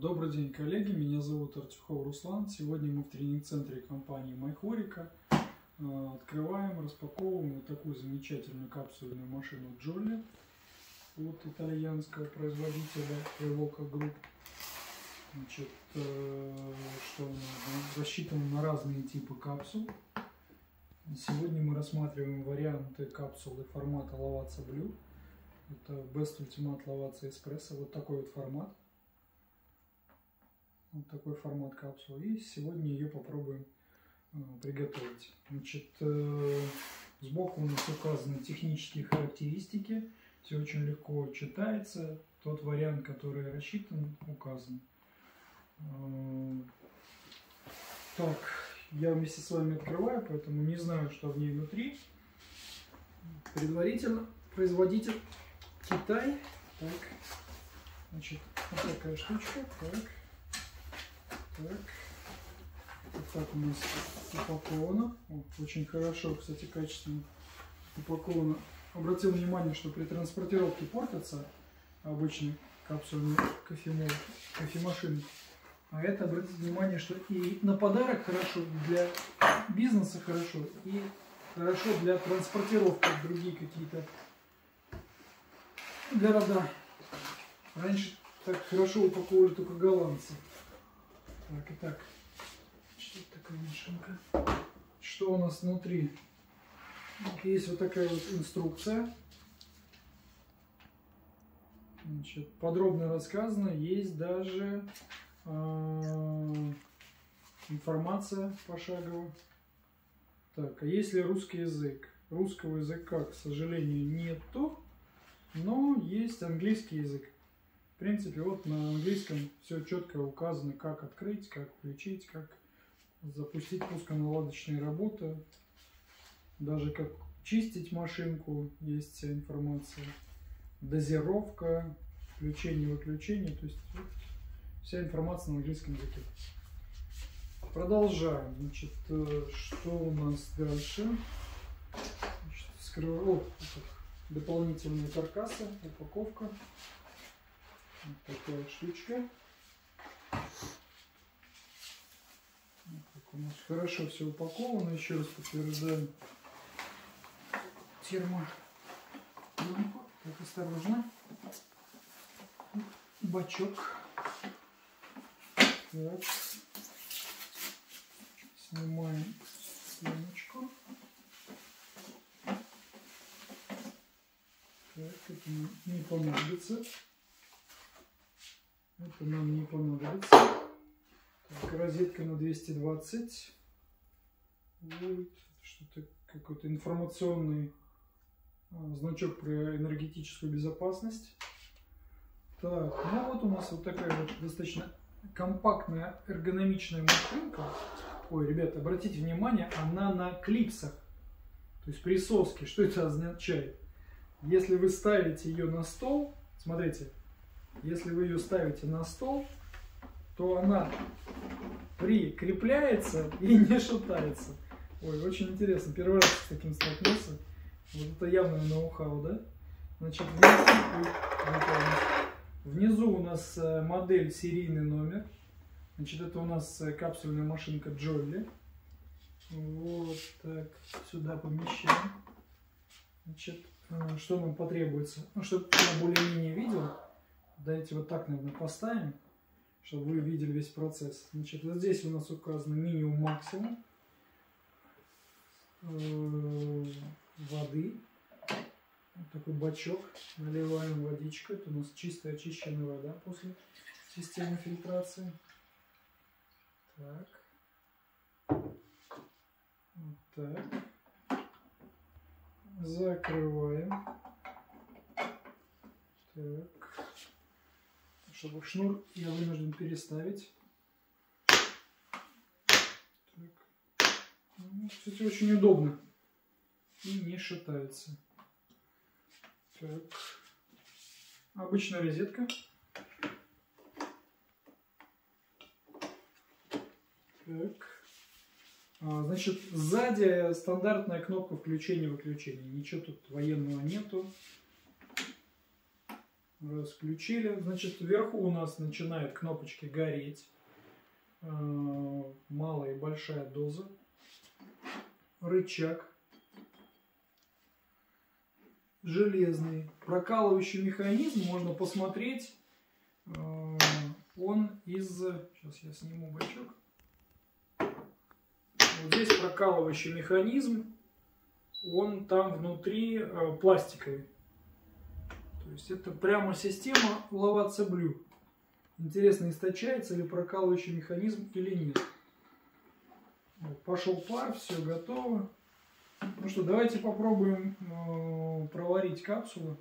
Добрый день, коллеги, меня зовут Артюхов Руслан. Сегодня мы в тренинг-центре компании МАЙХОРЕКА открываем, распаковываем вот такую замечательную капсульную машину Jolly от итальянского производителя EVOCA Group. Значит, что она рассчитана на разные типы капсул. Сегодня мы рассматриваем варианты капсулы формата Lovato Blue. Это Best Ultimate Lovato Espresso. Вот такой вот формат. Вот такой формат капсулы. И сегодня ее попробуем приготовить. Значит, сбоку у нас указаны технические характеристики. Все очень легко читается. Тот вариант, который рассчитан, указан. Так, я вместе с вами открываю, поэтому не знаю, что в ней внутри. Предварительно производитель Китай. Так, значит, вот такая штучка. Так, вот так у нас упаковано. О, очень хорошо, кстати, качественно упаковано. Обратил внимание, что при транспортировке портятся обычные капсульные кофемашины. А это, обратите внимание, что и на подарок хорошо, для бизнеса хорошо, и хорошо для транспортировки в другие какие-то города. Раньше так хорошо упаковывали только голландцы. Так, итак, что такая машинка? Что у нас внутри? Есть вот такая вот инструкция. Значит, подробно рассказано. Есть даже информация пошагово. Так, а если русский язык? Русского языка, к сожалению, нету, но есть английский язык. В принципе, вот на английском все четко указано, как открыть, как включить, как запустить пусконаладочные работы. Даже как чистить машинку, есть вся информация. Дозировка, включение-выключение, то есть вот вся информация на английском языке. Продолжаем. Значит, что у нас дальше? Значит, скрываю. О, дополнительные каркасы, упаковка. Вот такая штучка. Вот так у нас хорошо все упаковано. Еще раз подтверждаем термодинамику. Так, осторожно. Бачок. Так. Снимаем пленочку. Так, это не понадобится. Это нам не понадобится. Так, розетка на 220. Вот, что-то какой-то информационный значок про энергетическую безопасность. Так, ну вот у нас вот такая вот достаточно компактная эргономичная машинка. Ой, ребята, обратите внимание, она на клипсах. То есть присоски. Что это означает? Если вы ставите ее на стол, смотрите. Если вы ее ставите на стол, то она прикрепляется и не шатается. Ой, очень интересно. Первый раз с таким столкнулся. Вот это явное ноу-хау, да? Значит, внизу у нас модель, серийный номер. Значит, это у нас капсульная машинка Jolly. Вот так. Сюда помещаем. Значит, что нам потребуется? Ну, чтобы я более-менее видел. Давайте вот так, наверное, поставим, чтобы вы видели весь процесс. Значит, вот здесь у нас указано минимум-максимум воды. Вот такой бачок. Наливаем водичку. Это у нас чистая, очищенная вода после системы фильтрации. Так. Вот так. Закрываем. Так. Чтобы шнур я вынужден переставить. Так. Ну, кстати, очень удобно. И не шатается. Так. Обычная розетка. Так. Значит, сзади стандартная кнопка включения-выключения. Ничего тут военного нету. Включили. Значит, вверху у нас начинают кнопочки гореть. Малая и большая доза. Рычаг. Железный. Прокалывающий механизм. Можно посмотреть. Он из... Сейчас я сниму бачок. Вот здесь прокалывающий механизм. Он там внутри пластиковый. То есть это прямо система Lovato Blue. Интересно, источается ли прокалывающий механизм или нет. Вот, пошел пар, все готово. Ну что, давайте попробуем проварить капсулы.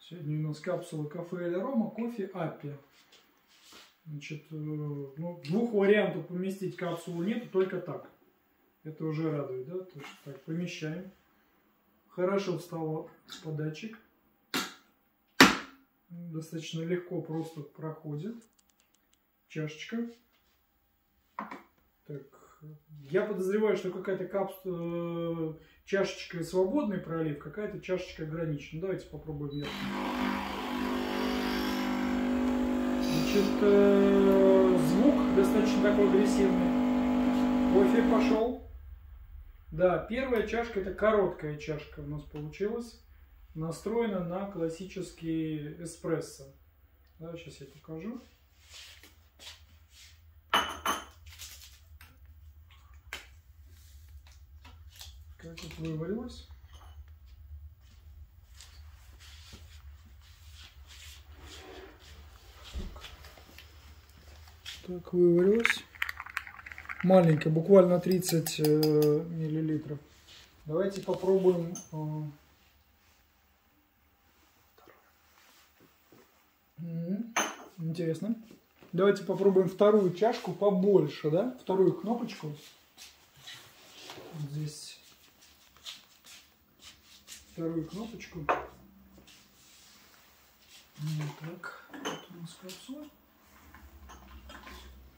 Сегодня у нас капсула Кафе Эль Рома, кофе Аппия. Значит, ну, двух вариантов поместить капсулу нету, только так. Это уже радует, да? То есть, так, помещаем. Хорошо встал податчик. Достаточно легко просто проходит. Чашечка. Так, я подозреваю, что какая-то чашечка свободный пролив, какая-то чашечка ограничена. Давайте попробуем верхнюю. Значит, звук достаточно такой агрессивный. Кофе пошел. Да, первая чашка, это короткая чашка у нас получилась. Настроена на классический эспрессо. Да, сейчас я покажу. Как тут вывалилось? Так, вывалилось. Маленькая, буквально 30 миллилитров. Давайте попробуем... Интересно. Давайте попробуем вторую чашку побольше, да? Вторую кнопочку. Вот здесь. Вторую кнопочку. Вот так. Вот у нас капсула.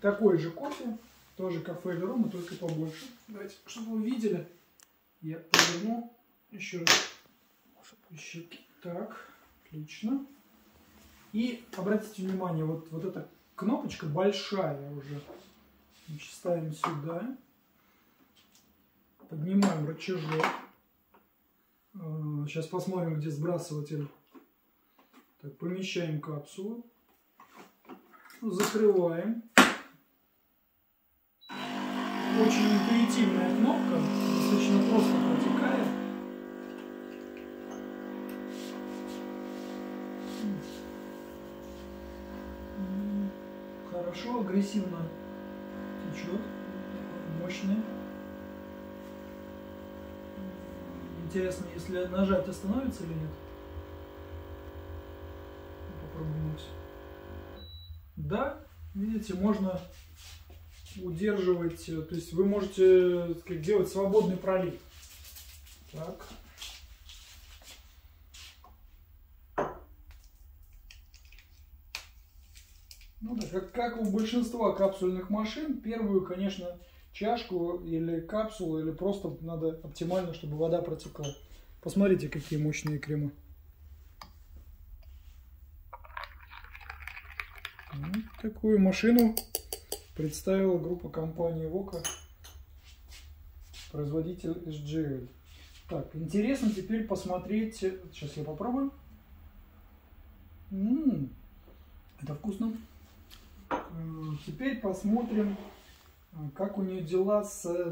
Такой же кофе. Тоже Кафе Эль Рома, только побольше. Давайте, чтобы вы видели. Я поверну еще раз. Еще так. Отлично. И обратите внимание, вот эта кнопочка большая уже. Значит, ставим сюда. Поднимаем рычажок. Сейчас посмотрим, где сбрасыватель. Так, помещаем капсулу. Закрываем. Очень интуитивная кнопка. Достаточно просто протекает. Хорошо, агрессивно течет, мощный. Интересно, если нажать, остановится или нет? Попробуем. Да, видите, можно удерживать, то есть вы можете делать свободный пролив. Так. Ну да, как у большинства капсульных машин, первую, конечно, чашку или капсулу, или просто надо оптимально, чтобы вода протекла. Посмотрите, какие мощные кремы. Вот такую машину представила группа компании EVOCA, производитель SGL. Так, интересно теперь посмотреть... Сейчас я попробую. Это вкусно. Теперь посмотрим, как у нее дела с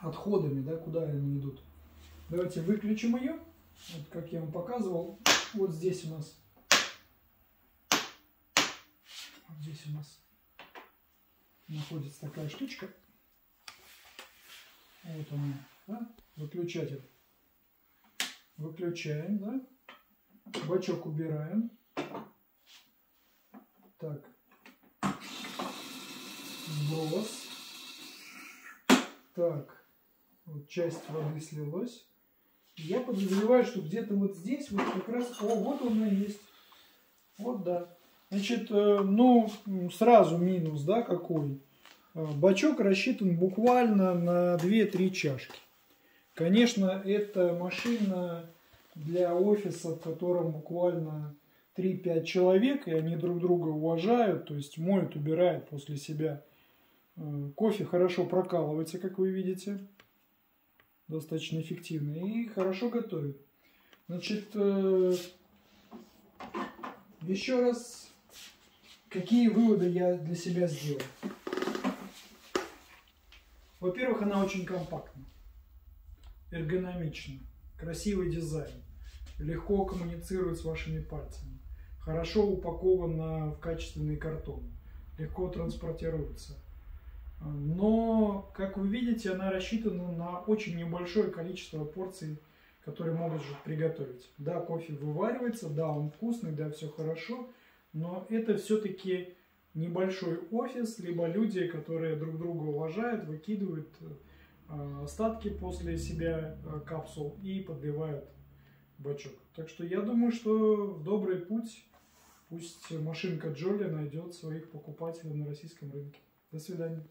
отходами, да, куда они идут. Давайте выключим ее. Вот, как я вам показывал, вот здесь у нас. Вот здесь у нас находится такая штучка. Вот она, да? Выключатель. Выключаем, да? Бачок убираем. Так. Сброс. Так, вот часть воды слилась. Я подозреваю, что где-то вот здесь, вот как раз, вот она есть. Вот, да. Значит, ну, сразу минус, да, какой. Бачок рассчитан буквально на 2-3 чашки. Конечно, это машина для офиса, в котором буквально 3-5 человек, и они друг друга уважают, то есть моют, убирают после себя. Кофе хорошо прокалывается, как вы видите, достаточно эффективно, и хорошо готовит. Значит, еще раз, какие выводы я для себя сделал. Во-первых, она очень компактна, эргономична, красивый дизайн, легко коммуницирует с вашими пальцами, хорошо упакована в качественный картон, легко транспортируется. Но, как вы видите, она рассчитана на очень небольшое количество порций, которые могут же приготовить. Да, кофе вываривается, да, он вкусный, да, все хорошо, но это все-таки небольшой офис, либо люди, которые друг друга уважают, выкидывают остатки после себя капсул и подливают бачок. Так что я думаю, что в добрый путь, пусть машинка Jolly найдет своих покупателей на российском рынке. До свидания.